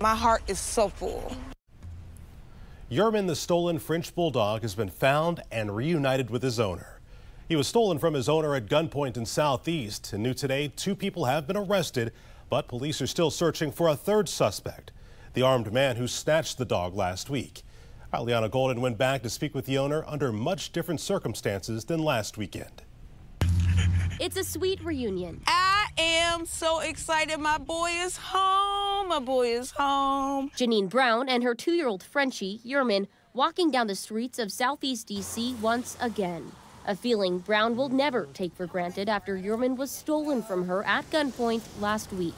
My heart is so full. Yurman, the stolen French Bulldog, has been found and reunited with his owner. He was stolen from his owner at gunpoint in Southeast, and new today, 2 people have been arrested, but police are still searching for a 3rd suspect, the armed man who snatched the dog last week. Our Leanna Golden went back to speak with the owner under much different circumstances than last weekend. It's a sweet reunion. I am so excited. My boy is home. My boy is home. Jaineen Brown and her 2-year-old Frenchie, Yurman, walking down the streets of Southeast D.C. once again. A feeling Brown will never take for granted after Yurman was stolen from her at gunpoint last week.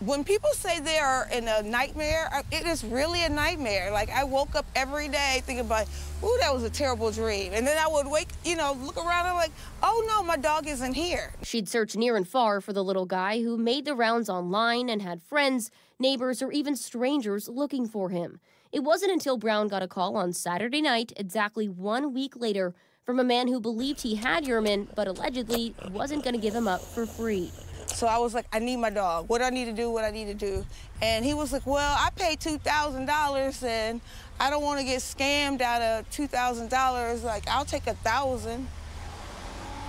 When people say they are in a nightmare, it is really a nightmare. Like, I woke up every day thinking about, ooh, that was a terrible dream. And then I would wake, you know, look around and like, oh no, my dog isn't here. She'd search near and far for the little guy who made the rounds online and had friends, neighbors, or even strangers looking for him. It wasn't until Brown got a call on Saturday night, exactly 1 week later, from a man who believed he had Yurman, but allegedly wasn't going to give him up for free. So I was like, I need my dog. What do I need to do? What do I need to do? And he was like, well, I paid $2,000 and I don't want to get scammed out of $2,000. Like, I'll take $1,000.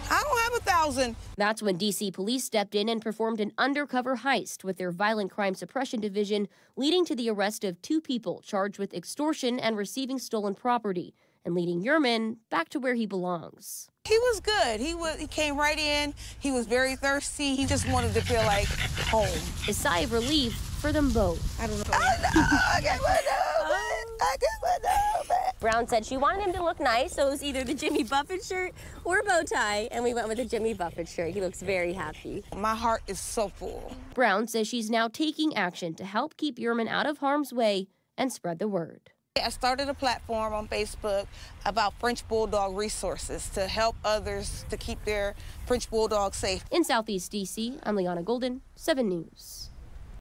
I don't have $1,000. That's when D.C. police stepped in and performed an undercover heist with their Violent Crime Suppression Division, leading to the arrest of 2 people charged with extortion and receiving stolen property, and leading Yurman back to where he belongs. He was good. He came right in. He was very thirsty. He just wanted to feel like home. A sigh of relief for them both. I don't know. Oh, no, I can't put it. Brown said she wanted him to look nice, so it was either the Jimmy Buffett shirt or a bow tie, and we went with the Jimmy Buffett shirt. He looks very happy. My heart is so full. Brown says she's now taking action to help keep Yurman out of harm's way and spread the word. I started a platform on Facebook about French Bulldog resources to help others to keep their French Bulldog safe. In Southeast D.C., I'm Leanna Golden, 7 News.